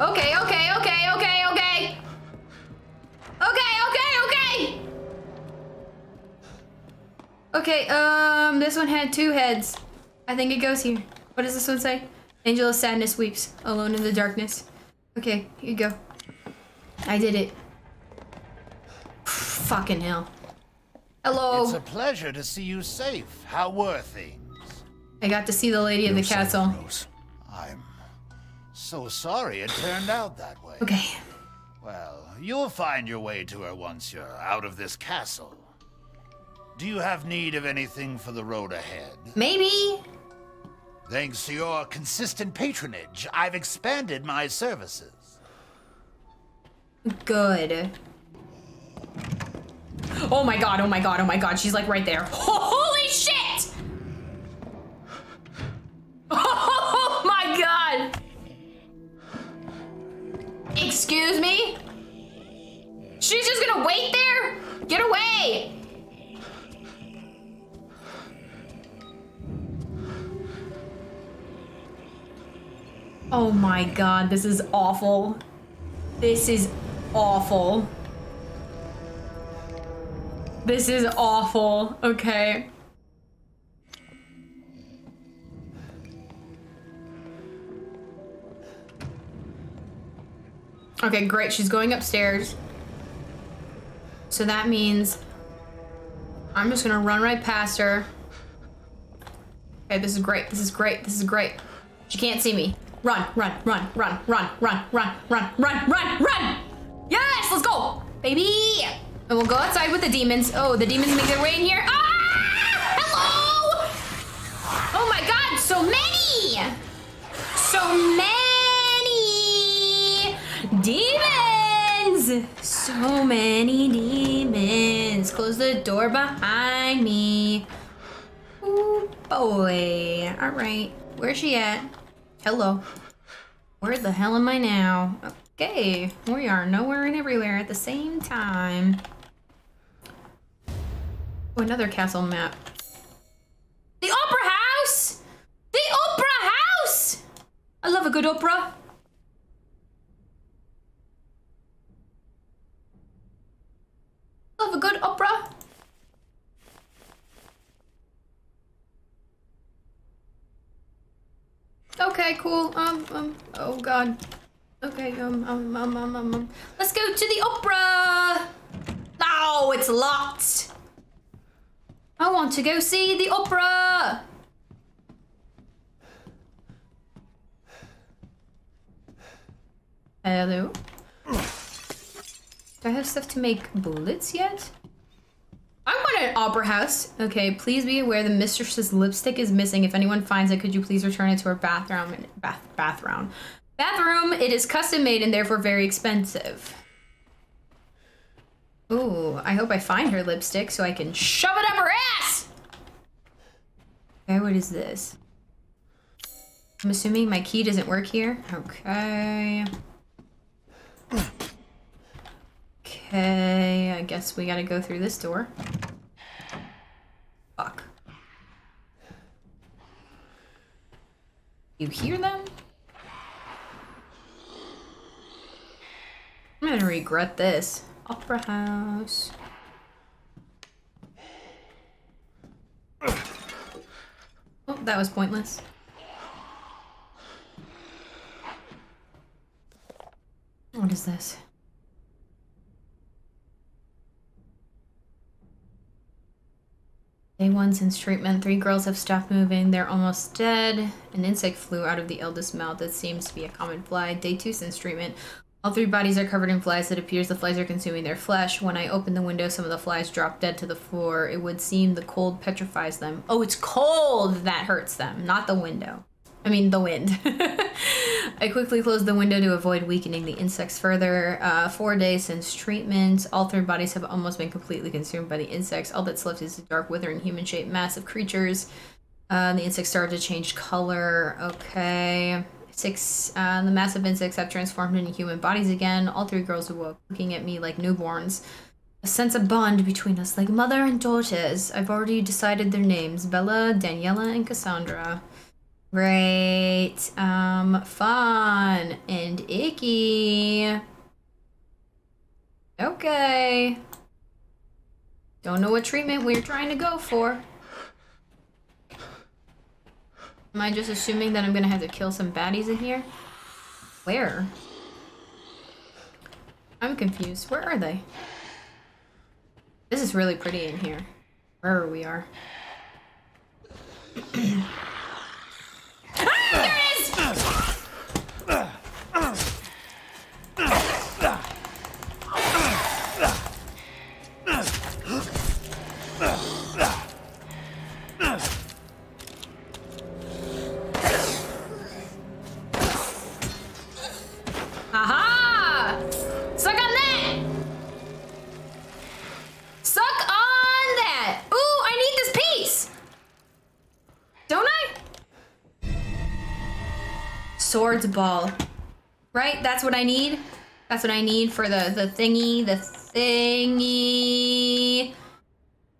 Okay, this one had two heads. I think it goes here. What does this one say? Angel of Sadness weeps, alone in the darkness. Okay, here you go. I did it. Fucking hell. Hello. It's a pleasure to see you safe. How were things? I got to see the lady in the castle. Rose. I'm so sorry it turned out that way. Okay. Well, you'll find your way to her once you're out of this castle. Do you have need of anything for the road ahead? Maybe. Thanks to your consistent patronage, I've expanded my services. Good. Oh my god, oh my god, oh my god. She's like right there. Holy shit! Oh my god! Excuse me? She's just gonna wait there? Get away! Oh my god, this is awful. This is awful. This is awful. Okay. Okay, great. She's going upstairs. So that means I'm just gonna run right past her. Okay, this is great. This is great. This is great. She can't see me. Run, run, run, run, run, run, run, run, run, run, run! Yes, let's go, baby! And we'll go outside with the demons. Oh, the demons make their way in here. Ah! Hello! Oh my god, so many! So many demons! So many demons. Close the door behind me. Oh boy. All right, where's she at? Hello. Where the hell am I now? Okay, we are nowhere and everywhere at the same time. Oh, another castle map. The opera house! The opera house! I love a good opera. Love a good opera. Okay, cool. Oh god. Okay, let's go to the opera! Oh, it's locked! I want to go see the opera! Hello? Do I have stuff to make bullets yet? I want an opera house. Okay, please be aware the mistress's lipstick is missing. If anyone finds it, could you please return it to her bathroom? Bathroom. It is custom made and therefore very expensive. Ooh, I hope I find her lipstick so I can shove it up her ass! Okay, what is this? I'm assuming my key doesn't work here. Okay. Okay, I guess we gotta go through this door. Fuck. You hear them? I'm gonna regret this. Opera house. Oh, that was pointless. What is this? Day one since treatment, 3 girls have stopped moving. They're almost dead. An insect flew out of the eldest mouth. That seems to be a common fly. Day 2 since treatment. All 3 bodies are covered in flies. It appears the flies are consuming their flesh. When I open the window, some of the flies drop dead to the floor. It would seem the cold petrifies them. Oh, it's cold that hurts them, not the window. I mean, the wind. I quickly closed the window to avoid weakening the insects further. 4 days since treatment. All 3 bodies have almost been completely consumed by the insects. All that's left is a dark, withering, human-shaped mass of creatures. The insects start to change color. Okay. 6. The massive insects have transformed into human bodies again. All 3 girls awoke, looking at me like newborns. A sense of bond between us, like mother and daughters. I've already decided their names. Bella, Daniela, and Cassandra. Right. Fun and icky. Okay. Don't know what treatment we're trying to go for. Am I just assuming that I'm gonna have to kill some baddies in here? Where? I'm confused. Where are they? This is really pretty in here. Wherever we are. Ah, there it is! Swords ball. Right? That's what I need. That's what I need for the thingy. The thingy.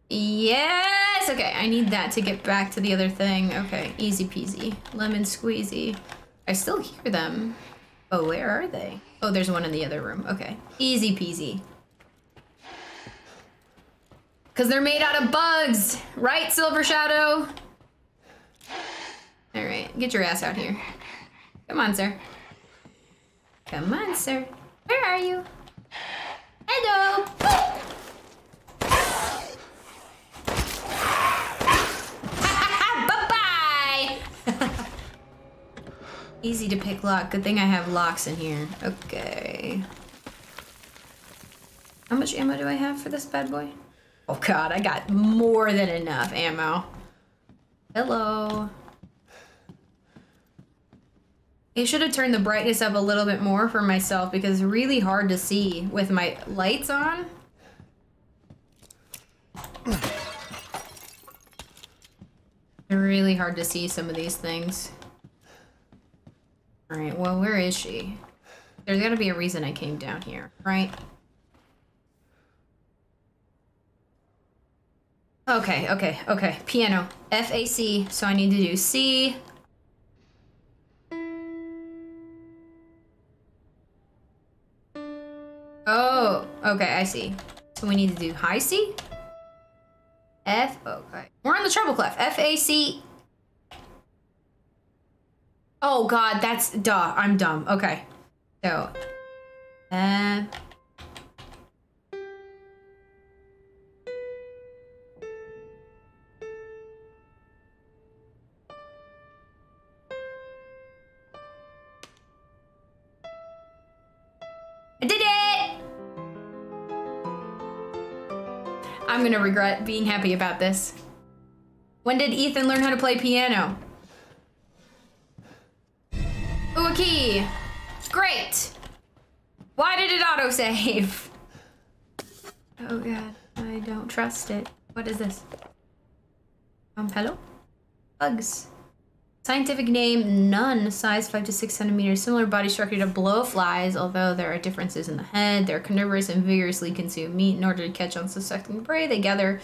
Yes! Okay, I need that to get back to the other thing. Okay, easy peasy. Lemon squeezy. I still hear them. Oh, where are they? Oh, there's one in the other room. Okay. Easy peasy. Because they're made out of bugs! Right, Silver Shadow? Alright, get your ass out here. Come on, sir. Come on, sir. Where are you? Hello! Bye-bye! Easy to pick lock. Good thing I have locks in here. Okay. How much ammo do I have for this bad boy? Oh god, I got more than enough ammo. Hello. I should have turned the brightness up a little bit more for myself because it's really hard to see with my lights on. Really hard to see some of these things. Alright, well, where is she? There's gotta be a reason I came down here, right? Okay, okay, okay. Piano. F-A-C, so I need to do C. Oh, okay, I see. So we need to do high C? F, okay. We're on the treble clef. F, A, C. Oh god, that's, duh, I'm dumb. Okay. So, I did it! I'm gonna regret being happy about this. When did Ethan learn how to play piano? Ooh, a key. Great. Why did it autosave? Oh god, I don't trust it. What is this? Hello? Bugs. Scientific name, none. Size 5 to 6 centimeters. Similar body structure to blowflies, although there are differences in the head. They're carnivorous and vigorously consume meat in order to catch on suspecting prey. They gather,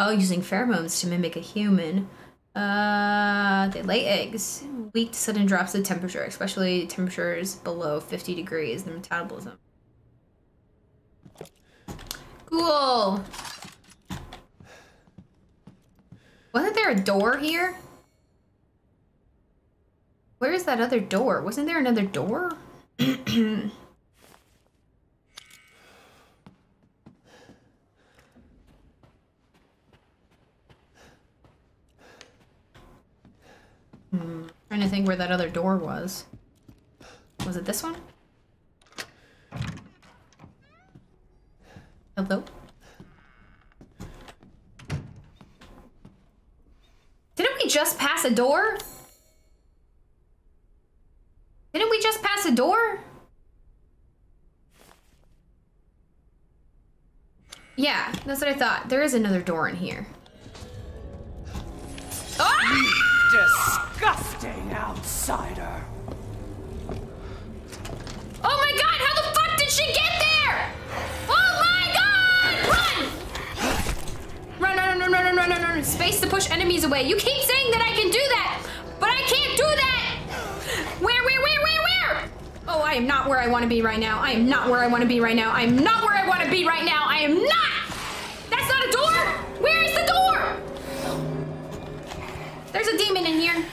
using pheromones to mimic a human. They lay eggs. Weak to sudden drops of temperature, especially temperatures below 50 degrees. The metabolism. Cool. Wasn't there a door here? Where is that other door? Wasn't there another door? Trying to think where that other door was. Was it this one? Hello? Didn't we just pass a door? Didn't we just pass a door? Yeah, that's what I thought. There is another door in here. Oh! Disgusting outsider. Oh my god, how the fuck did she get there? Oh my god! Run! Run, run, run, run, run, run, run, run. Space to push enemies away. You keep saying that I can do that, but I can't do am not where I want to be right now. I am not where I want to be right now. I am not where I want to be right now. I am not! That's not a door! Where is the door? There's a demon in here.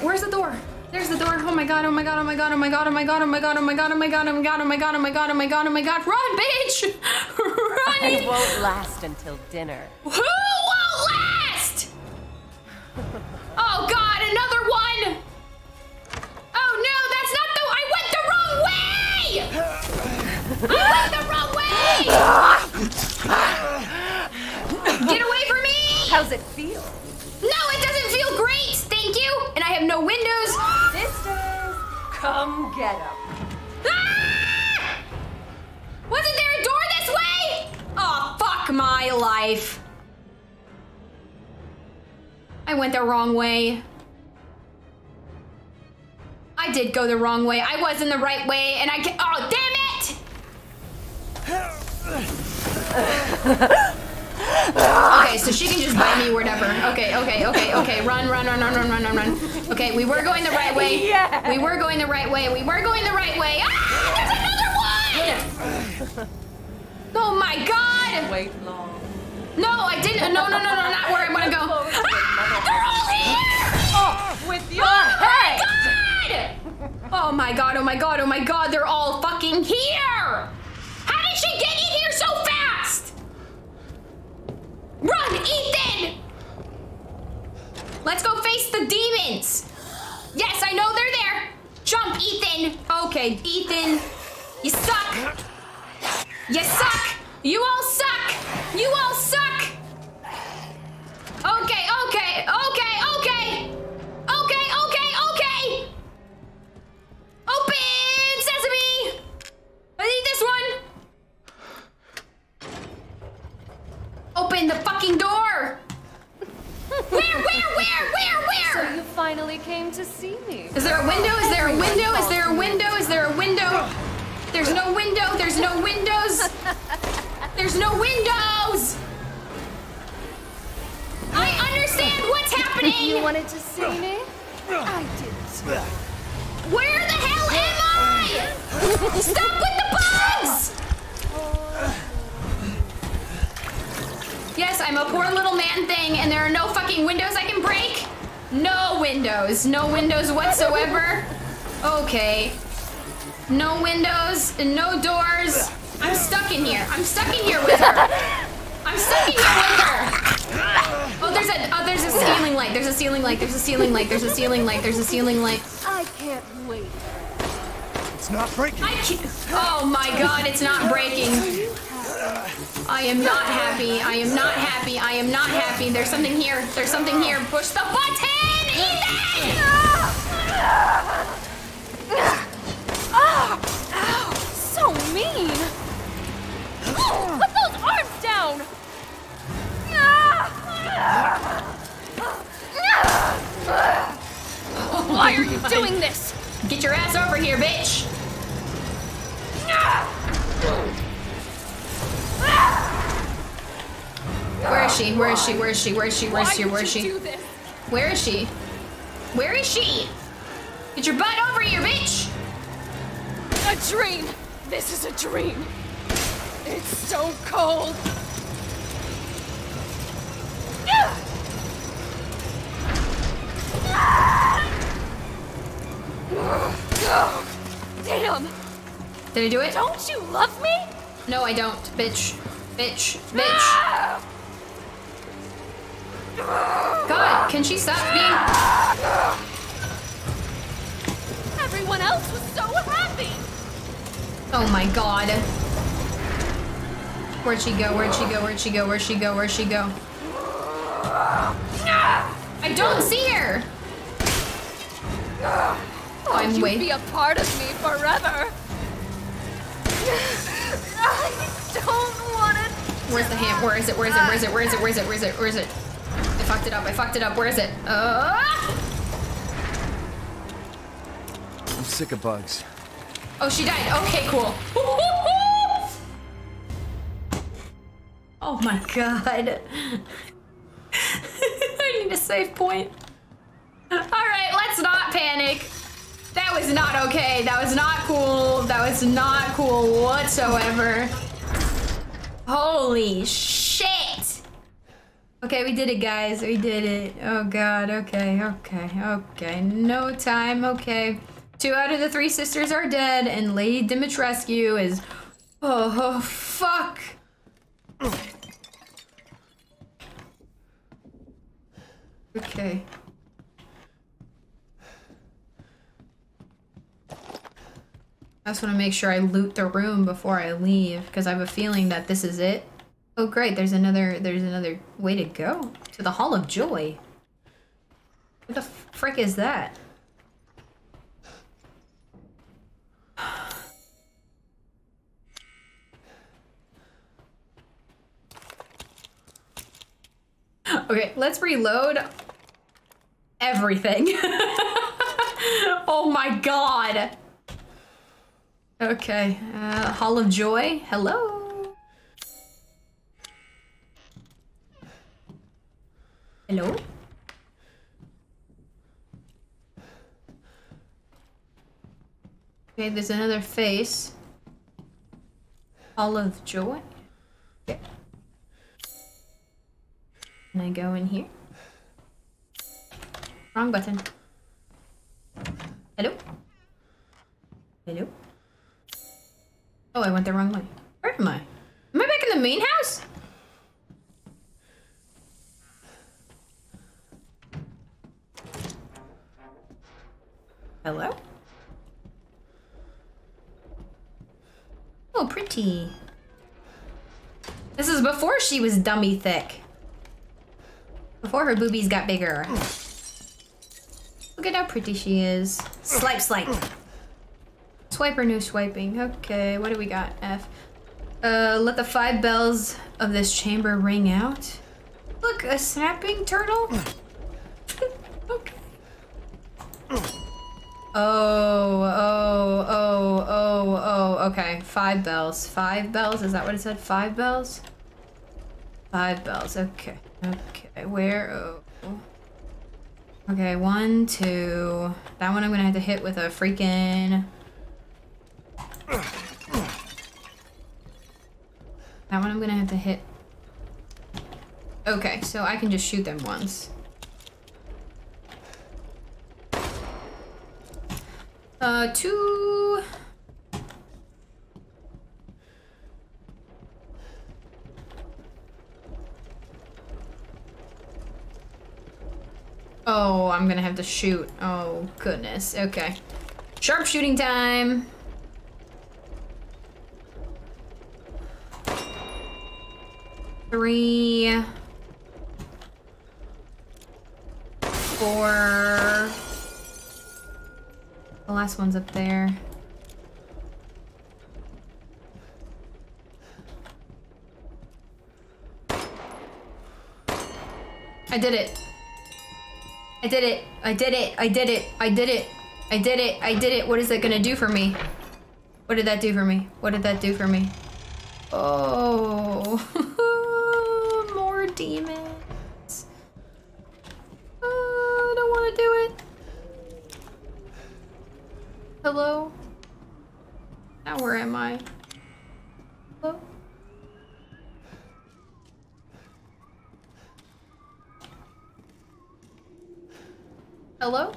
Where's the door? There's the door. Oh my god, oh my god, oh my god, oh my god, oh my god, oh my god, oh my god, oh my god, oh my god, oh my god, oh my god, oh my god, oh my god. Run, bitch! Run! It won't last until dinner. Who won't last? Oh god, another one! Oh no, that's not the— I went the wrong way! I went the wrong way! Get away from me! How's it feel? No, it doesn't feel great! Thank you! And I have no windows! Sisters, come get them. Ah! Wasn't there a door this way? Oh, fuck my life. I went the wrong way. I did go the wrong way. I was in the right way, and I— oh, damn it! Okay, so she can just buy me whatever. Okay, okay, okay, okay. Run, run, run, run, run, run, run, run. Okay, we were going the right way. Yeah. We were going the right way. We were going the right way. Ah, there's another one! Oh my god! Wait long. No, I didn't. No, no, no, no, not where I want to go. Ah, they're all here! Oh, with your head! Oh my god! Oh my god! Oh my god! Oh my god! They're all fucking here! How did she get in here so fast? Run, Ethan! Let's go face the demons! Yes, I know they're there! Jump, Ethan! Okay, Ethan, you suck! You suck! You all suck! You all suck! Okay, okay, okay, okay! Okay, okay, okay! Open sesame! I need this one! Open the fucking door! Where? So you finally came to see me. Is there a window? Is there a window? Is there a window? Is there a window? There's no window. There's no windows. There's no windows! I understand what's happening! You wanted to see me? I did. Where the hell am I? Stop with the bugs! Yes, I'm a poor little man thing, and there are no fucking windows I can break. No windows whatsoever. Okay. No windows and no doors. I'm stuck in here. I'm stuck in here with her. I'm stuck in here with her. Oh, there's a ceiling light. There's a ceiling light. There's a ceiling light. There's a ceiling light. There's a ceiling light. I can't wait. It's not breaking. I can't. Oh my god, it's not breaking. I am not happy. I am not happy. I am not happy. There's something here. There's something here. Push the button, Ethan! Oh, so mean. Oh, put those arms down. Why are you doing this? Get your ass over here, bitch. Where is she? Where is she? Where is she? Where is she? Where is she? Where is she? Where is she? Where is she? Get your butt over here, bitch! A dream! This is a dream! It's so cold! Damn! Did I do it? Don't you love me? No, I don't, bitch. Bitch. Bitch. God, can she stop me? Everyone else was so happy. Oh my god. Where'd she go? Where'd she go? Where'd she go? Where'd she go? Where'd she go? I don't see her. Oh, I'm waiting. You'd be a part of me forever. I don't want it. Where's the hand? Where is it? Where is it? Where is it? Where is it? Where is it? Where is it? Where is it? I fucked it up. I fucked it up. Where is it? I'm sick of bugs. Oh, she died. Okay, cool. Oh my god. I need a save point. All right, let's not panic. That That was not okay. That was not cool. That was not cool whatsoever. Holy shit! Okay, we did it, guys. We did it. Oh god. Okay. Okay. Okay. No time. Okay. 2 out of the 3 sisters are dead, and Lady Dimitrescu is. Oh fuck! Okay. I just want to make sure I loot the room before I leave, because I have a feeling that this is it. Oh great, there's another way to go. To the Hall of Joy. What the frick is that? Okay, let's reload everything. Oh my god. Okay, Hall of Joy, hello? Hello? Okay, there's another face. Hall of Joy. Okay. Can I go in here? Wrong button. Hello? Hello? Oh, I went the wrong way. Where am I? Am I back in the main house? Hello? Oh, pretty. This is before she was dummy thick. Before her boobies got bigger. Look at how pretty she is. Slipe, slipe. Swipe or no swiping? Okay, what do we got? F. Let the 5 bells of this chamber ring out. Look, a snapping turtle? Okay. Oh, okay. 5 bells. 5 bells? Is that what it said? 5 bells? 5 bells, okay. Okay, where? Oh. Okay, 1, 2. That one I'm gonna have to hit with a freaking... That one I'm gonna have to hit. Okay, so I can just shoot them once. Two. Oh, I'm gonna have to shoot. Oh, goodness. Okay. Sharp shooting time. Three, 4. The last one's up there. I did it. I did it. I did it. I did it. I did it. I did it. I did it. What is that gonna do for me? What did that do for me? What did that do for me? Oh. Demons. I don't want to do it. Hello? Now where am I? Hello? Hello?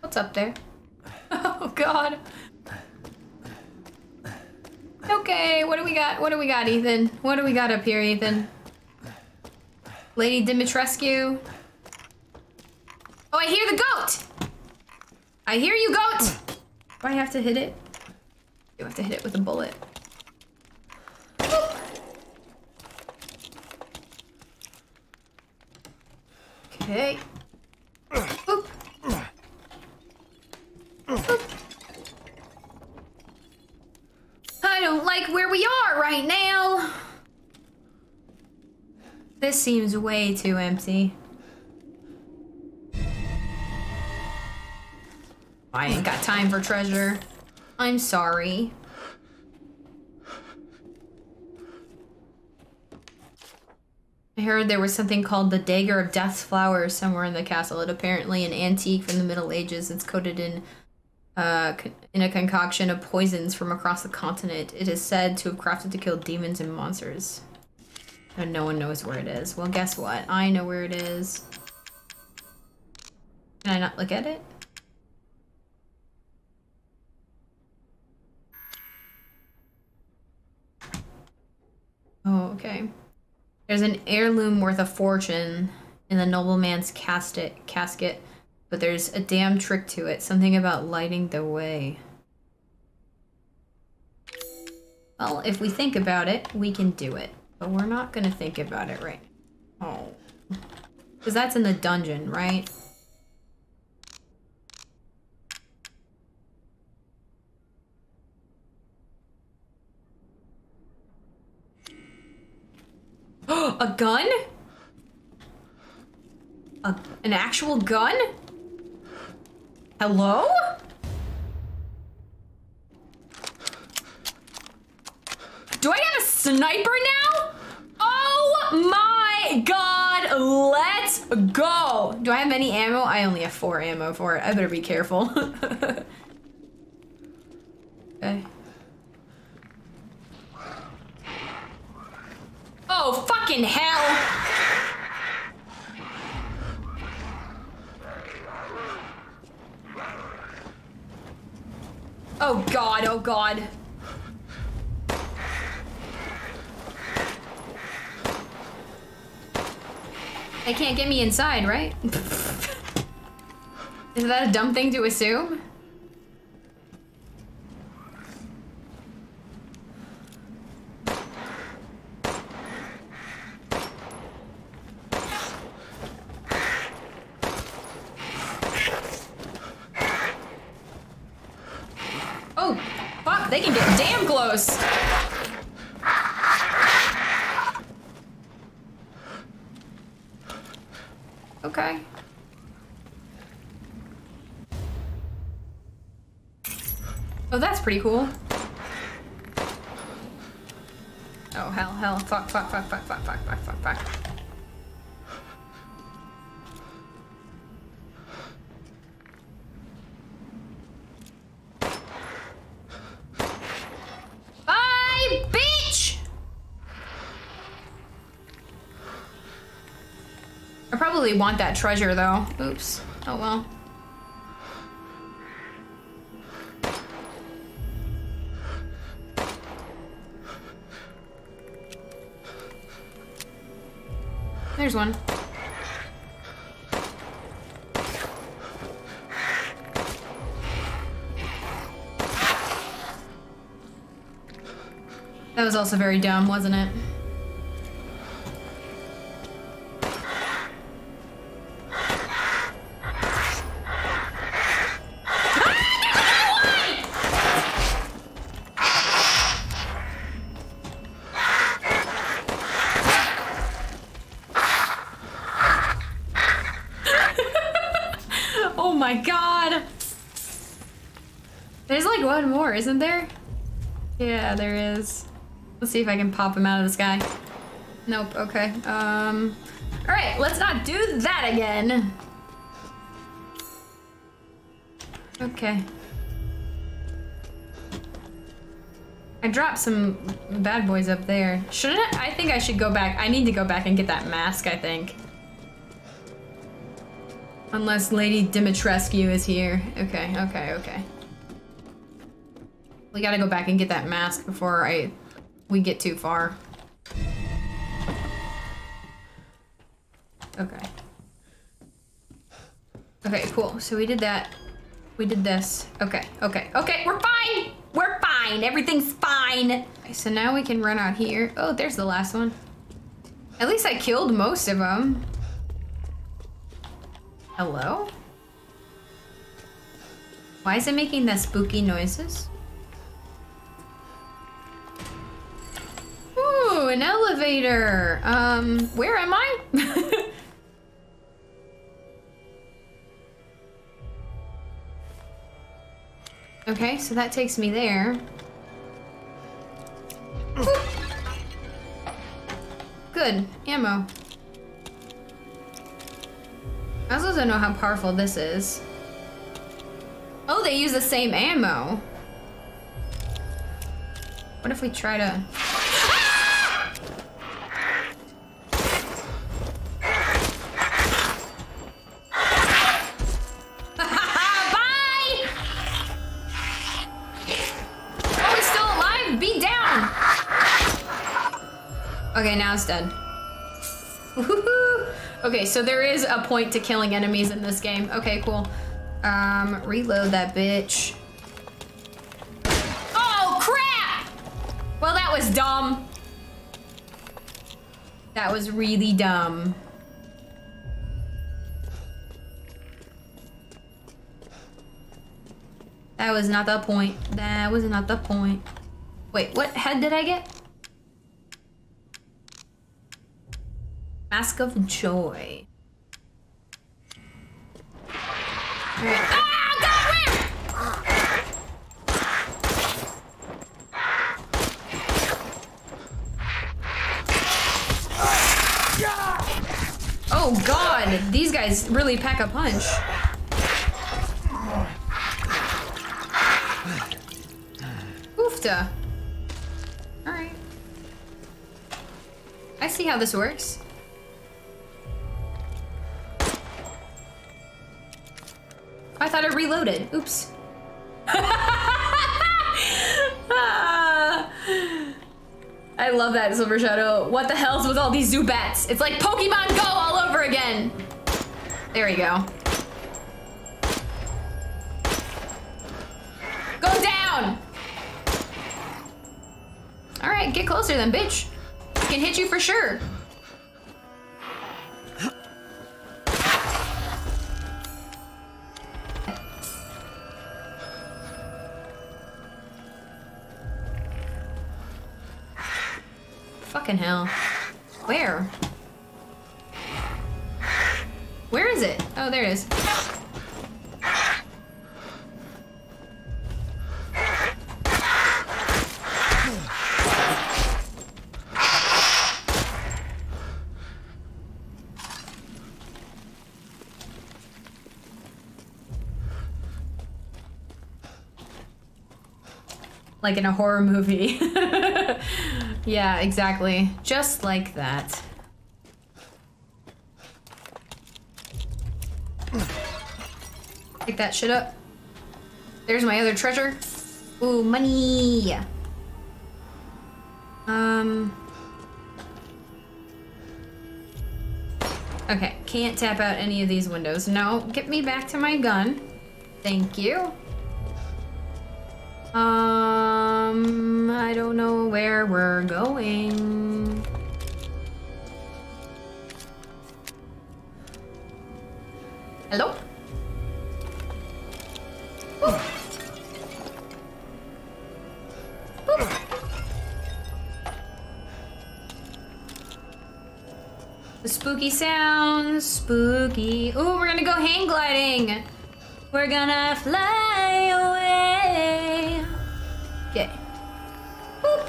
What's up there? Oh god. Okay, what do we got? What do we got, Ethan? What do we got up here, Ethan? Lady Dimitrescu. Oh, I hear the goat! I hear you, goat! Do I have to hit it? You have to hit it with a bullet. Boop. Okay. Boop. Boop. I don't like where we are right now. This seems way too empty. I ain't got time for treasure. I'm sorry. I heard there was something called the Dagger of Death's Flowers somewhere in the castle. It's apparently an antique from the Middle Ages. It's coated in a concoction of poisons from across the continent. It is said to have crafted to kill demons and monsters. And no one knows where it is. Well, guess what? I know where it is. Can I not look at it? Oh, okay. There's an heirloom worth a fortune in the nobleman's casket, but there's a damn trick to it. Something about lighting the way. Well, if we think about it, we can do it. But we're not gonna think about it right now. Oh. Because that's in the dungeon, right? A gun? An actual gun? Hello? Do I have a sniper now? Oh my god, let's go! Do I have any ammo? I only have 4 ammo for it. I better be careful. Okay. Oh, fucking hell! Oh god, oh god. They can't get me inside, right? Is that a dumb thing to assume? Oh, fuck, they can get damn close. Okay. Oh, that's pretty cool. Oh, hell, hell, fuck, fuck, fuck, fuck, fuck, fuck, fuck, fuck, fuck. Bye, bitch! I probably want that treasure, though. Oops. Oh, well. There's one. That was also very dumb, wasn't it? Isn't there? Yeah, there is. Let's see if I can pop him out of the sky. Nope, okay. All right, let's not do that again. Okay. I dropped some bad boys up there. Shouldn't I? I think I should go back. I need to go back and get that mask, I think. Unless Lady Dimitrescu is here. Okay, okay, okay. We gotta go back and get that mask before we get too far. Okay. Okay, cool. So we did that. We did this. Okay, okay, okay. We're fine! We're fine! Everything's fine! Okay, so now we can run out here. Oh, there's the last one. At least I killed most of them. Hello? Why is it making the spooky noises? Ooh, an elevator! Where am I? Okay, so that takes me there. Ooh. Good. Ammo. I also don't know how powerful this is. Oh, they use the same ammo. What if we try to... Okay, now it's done. Okay, so there is a point to killing enemies in this game. Okay, cool. Reload that bitch. Oh, crap! Well, that was dumb. That was really dumb. That was not the point. That was not the point. Wait, what head did I get? Mask of Joy. All right. Ah, God, where? Oh God, these guys really pack a punch. Oofta. All right. I see how this works. I thought I reloaded. Oops. I love that, Silver Shadow. What the hell's with all these Zubats? It's like Pokemon Go all over again. There we go. Go down! All right, get closer then, bitch. I can hit you for sure. Fucking hell. Where? Where is it? Oh, there it is. Like in a horror movie. Yeah, exactly. Just like that. Pick that shit up. There's my other treasure. Ooh, money! Okay, can't tap out any of these windows. No, get me back to my gun. Thank you. I don't know where we're going. Hello? Ooh. Ooh. The spooky sounds, spooky. Ooh, we're gonna go hang gliding. We're gonna fly away. Okay. Boop.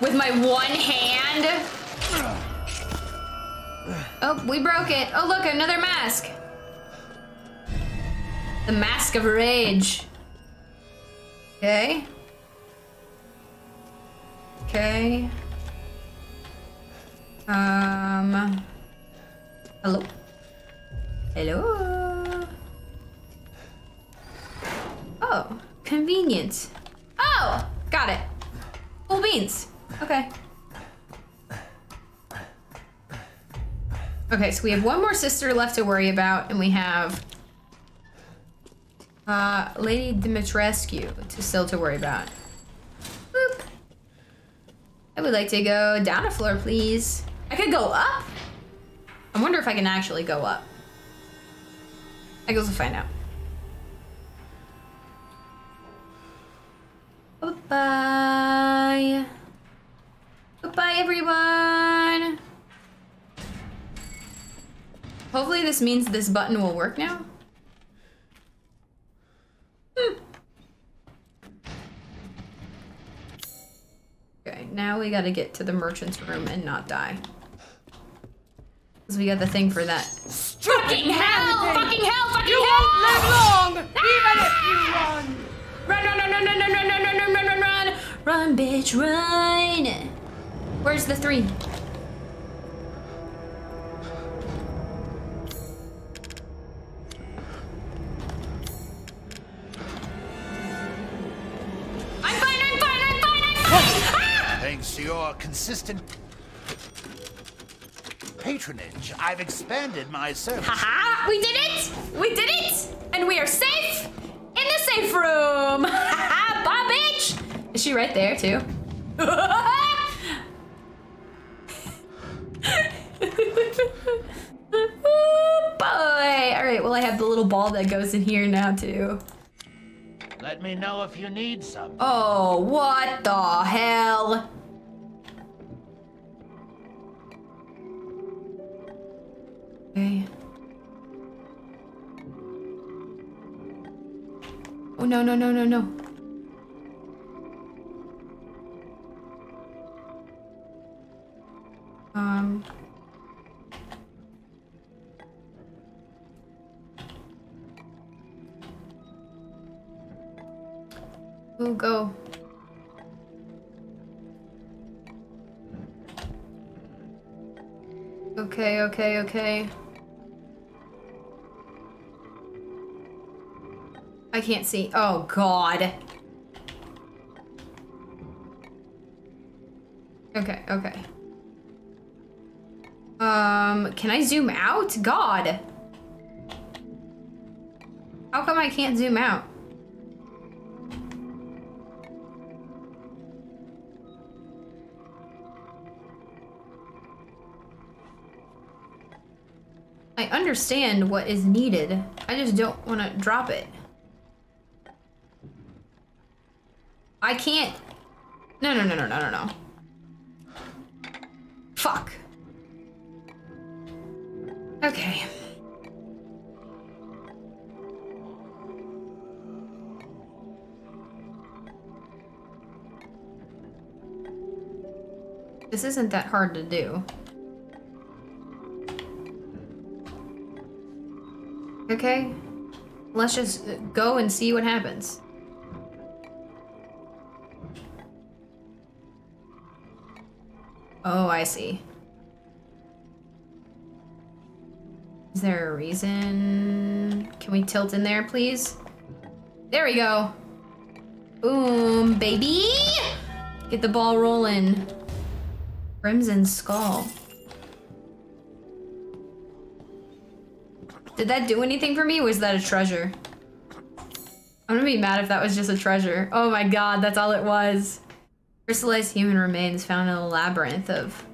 With my one hand. Oh, we broke it. Oh, look, another mask. The Mask of Rage. Okay. Okay. Hello? Hello? Oh. Convenient. Oh! Got it. Cool beans. Okay. Okay, so we have one more sister left to worry about, and we have... Lady Dimitrescu still to worry about. Boop. I would like to go down a floor, please. I could go up? I wonder if I can actually go up. I guess we'll find out. Bye-bye. Bye-bye, everyone. Hopefully this means this button will work now. Okay, now we gotta get to the merchant's room and not die. Because we got the thing for that. Fucking hell! Fucking hell! Fucking hell! You won't live long, even if you run. Run! Run! Run! Run! Run! Run! Run! Run! Run! Run! Run! Run! Bitch! Run! Where's the three? Thanks to your consistent patronage, I've expanded my service. Haha! We did it! We did it! And we are safe in the safe room! Haha! Bye, bitch! Is she right there, too? Oh, boy! Alright, well, I have the little ball that goes in here now, too. Let me know if you need some. Oh, what the hell? Okay. Oh, no, no, no, no, no. Ooh, go. Okay, okay, okay. I can't see. Oh, God. Okay, okay. Can I zoom out? God. How come I can't zoom out? I understand what is needed. I just don't want to drop it. I can't. No, no, no, no, no, no, no. Fuck. Okay. This isn't that hard to do. Okay, let's just go and see what happens. Oh, I see. Is there a reason? Can we tilt in there, please? There we go. Boom, baby! Get the ball rolling. Crimson Skull. Did that do anything for me? Was that a treasure? I'm gonna be mad if that was just a treasure. Oh my god, that's all it was. Crystallized human remains found in the labyrinth of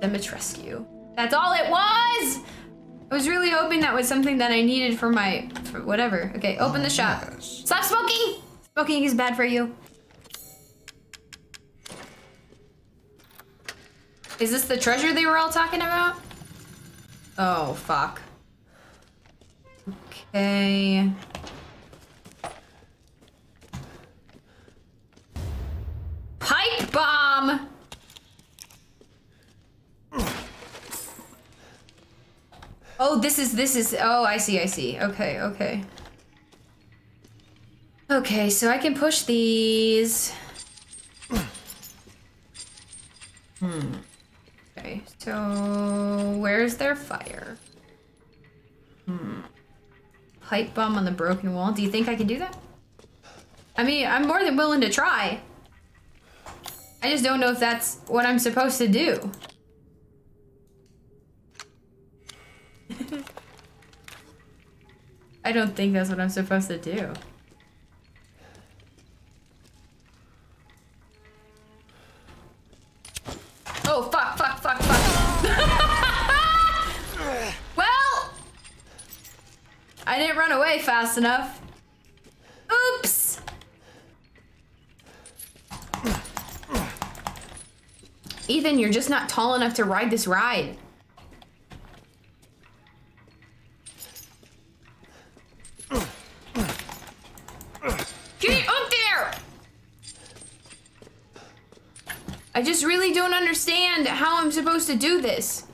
Dimitrescu. That's all it was! I was really hoping that was something that I needed for my... for whatever. Okay, open the shop. Yes. Stop smoking! Smoking is bad for you. Is this the treasure they were all talking about? Oh, fuck. Okay. Pipe bomb. Oh, this is oh, I see, I see. Okay, okay. Okay, so I can push these. Okay, so where's their fire? Pipe bomb on the broken wall. Do you think I can do that? I mean, I'm more than willing to try. I just don't know if that's what I'm supposed to do. I don't think that's what I'm supposed to do. Oh, fuck, fuck, fuck, fuck. Well, I didn't run away fast enough. Oops! Ethan, you're just not tall enough to ride this ride. Get up there! I just really don't understand how I'm supposed to do this.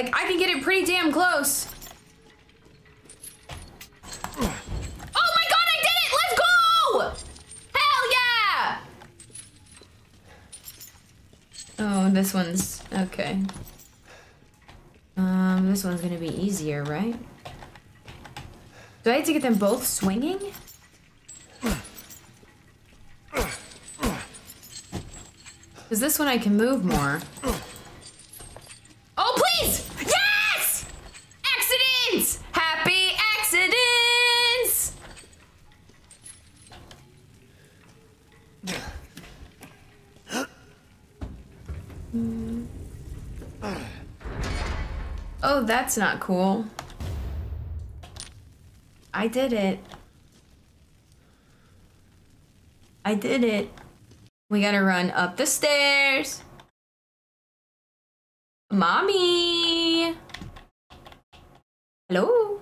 Like, I can get it pretty damn close. Oh my god, I did it! Let's go! Hell yeah! Oh, this one's... okay. This one's gonna be easier, right? Do I have to get them both swinging? Because this one I can move more. Oh, please! Yes! Accidents! Happy accidents! Oh, that's not cool. I did it. I did it. We gotta run up the stairs. Mommy! Hello?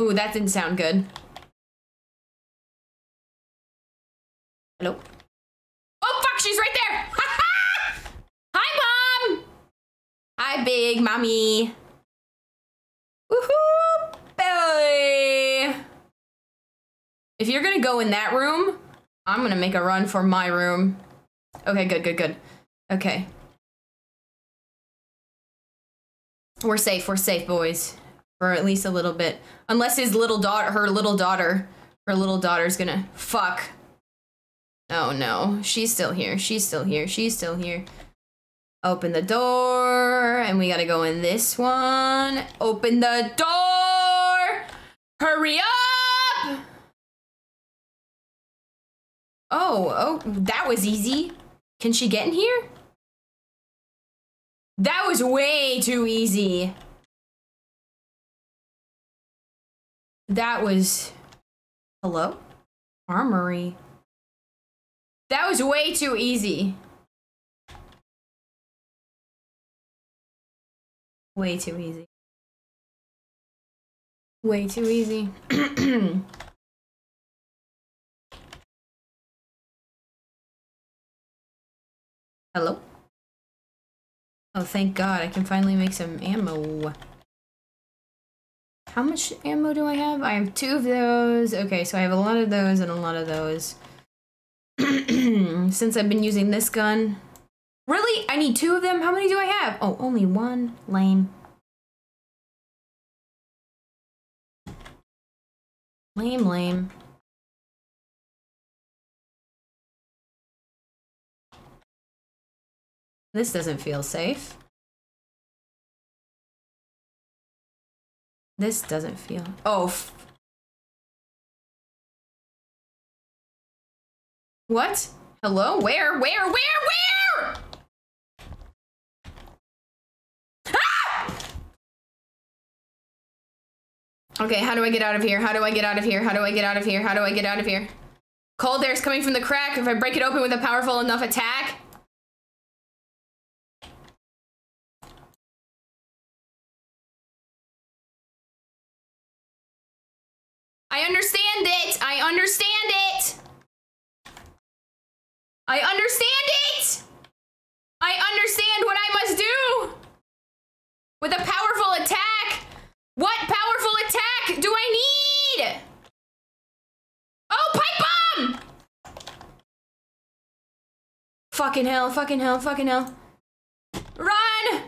Ooh, that didn't sound good. Hello? Oh fuck, she's right there! Hi, Mom! Hi, big mommy. Woohoo! Belly! If you're gonna go in that room, I'm gonna make a run for my room. Okay, good, good, good. Okay. We're safe, boys. For at least a little bit. Unless his little daughter, her little daughter's gonna, fuck. Oh no, she's still here, she's still here, she's still here. Open the door, and we gotta go in this one. Open the door! Hurry up! Oh, that was easy. Can she get in here? That was way too easy. That was... hello? Armory. That was way too easy. Way too easy. Way too easy. Hello? Oh, thank God, I can finally make some ammo. How much ammo do I have? I have 2 of those. Okay, so I have a lot of those and a lot of those. Since I've been using this gun. Really? I need 2 of them? How many do I have? Oh, only 1. Lame. Lame, lame. This doesn't feel safe. This doesn't feel... oh. What? Hello? Where? Ah! Okay, how do I get out of here? How do I get out of here? Cold air is coming from the crack. If I break it open with a powerful enough attack... I understand it! I understand it! I understand it! I understand what I must do! With a powerful attack! What powerful attack do I need? Oh, pipe bomb! Fucking hell, fucking hell, fucking hell. Run!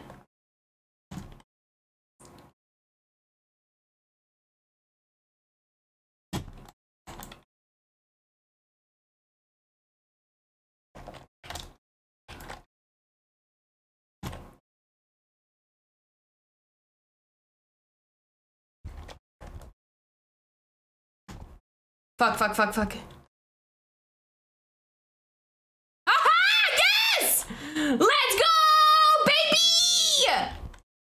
Fuck, fuck, fuck, fuck. Aha! Yes! Let's go, baby!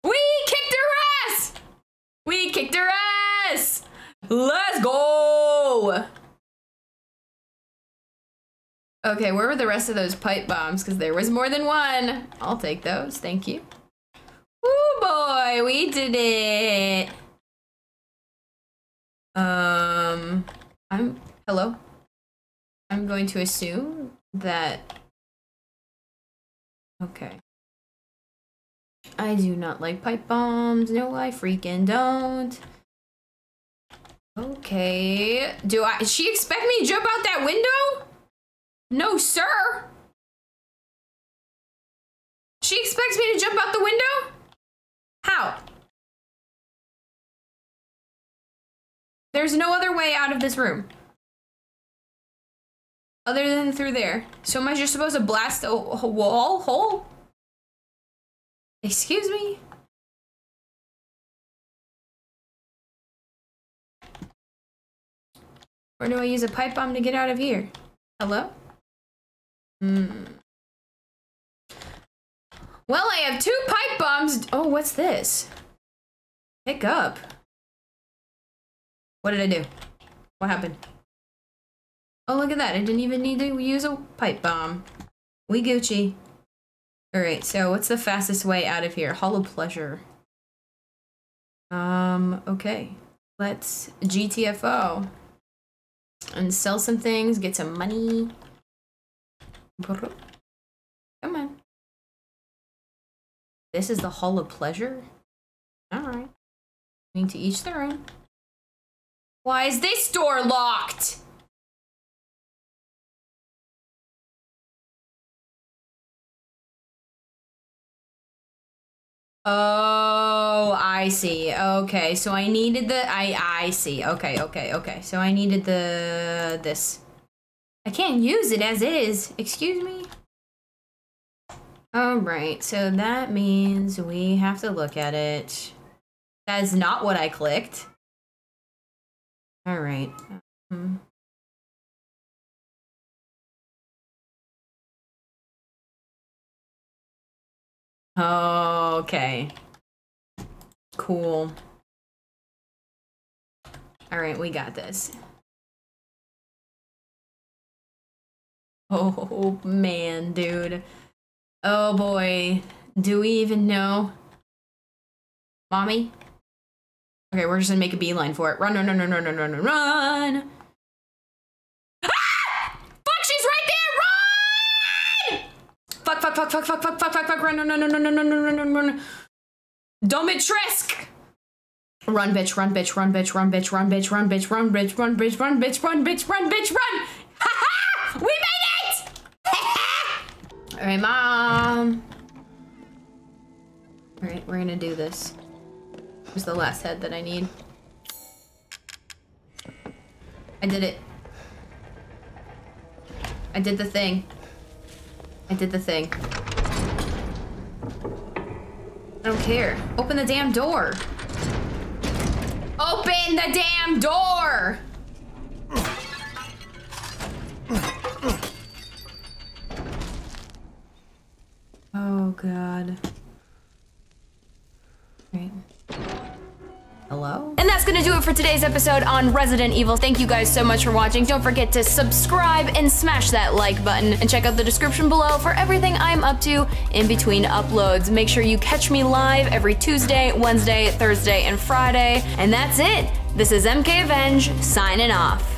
We kicked her ass! We kicked her ass! Let's go! Okay, where were the rest of those pipe bombs? Because there was more than one. I'll take those, thank you. Ooh, boy, we did it! Hello? I'm going to assume that Okay. I do not like pipe bombs. No, I freaking don't. Okay. Does she expect me to jump out that window? No, sir. She expects me to jump out the window? How? There's no other way out of this room. Other than through there. So am I just supposed to blast a wall hole? Excuse me? Or do I use a pipe bomb to get out of here? Hello? Hmm. Well, I have 2 pipe bombs. Oh, what's this? Pick up. What did I do? What happened? Oh, look at that. I didn't even need to use a pipe bomb. We Gucci. All right, so what's the fastest way out of here? Hall of Pleasure. Okay. Let's GTFO. And sell some things, get some money. Come on. This is the Hall of Pleasure? Alright. Going to each their own. Why is this door locked? Oh, I see. Okay, so I needed the I see. Okay. So I needed the this. I can't use it as is. Excuse me. All right. So that means we have to look at it. That's not what I clicked. All right. Okay. Cool. All right, we got this. Oh, man, dude. Oh, boy. Do we even know? Mommy? Okay, we're just gonna make a beeline for it. Run, run, run, run, run, run, run, run! Fuck, run. Domitrescu. Run, bitch, run. Ha! We made it! All right, Mom. All right, we're gonna do this. Here's the last head that I need. I did it. I did the thing. I did the thing. I don't care. Open the damn door. Open the damn door! Oh, God. Right. Hello? And that's gonna do it for today's episode on Resident Evil. Thank you guys so much for watching. Don't forget to subscribe and smash that like button. And check out the description below for everything I'm up to in between uploads. Make sure you catch me live every Tuesday, Wednesday, Thursday, and Friday. And that's it. This is MKavenge signing off.